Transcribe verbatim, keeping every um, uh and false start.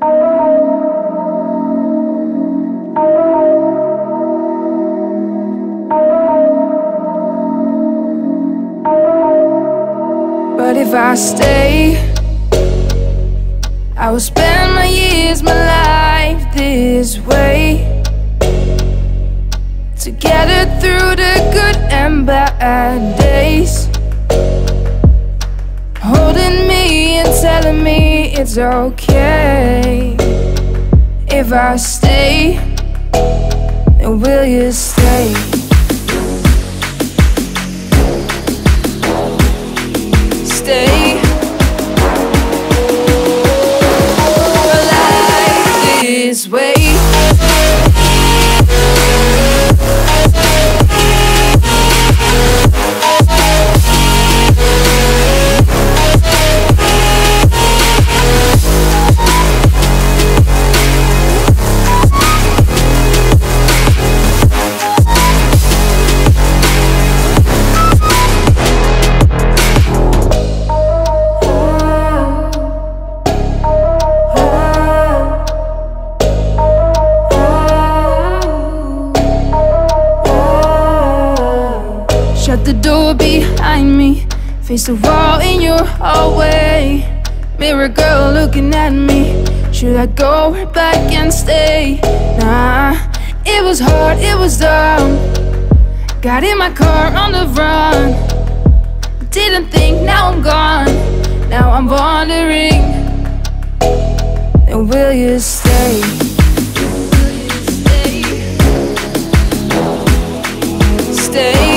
But if I stay, I will spend my years, my life this way, together through the good and bad days, holding me and telling me it's okay. If I stay, then will you stay? Stay. For life this way. Shut the door behind me, face the wall in your hallway, mirror girl looking at me. Should I go right back and stay? Nah, it was hard, it was dumb. Got in my car on the run, didn't think, now I'm gone. Now I'm wandering, and will you stay? Will you stay? Stay.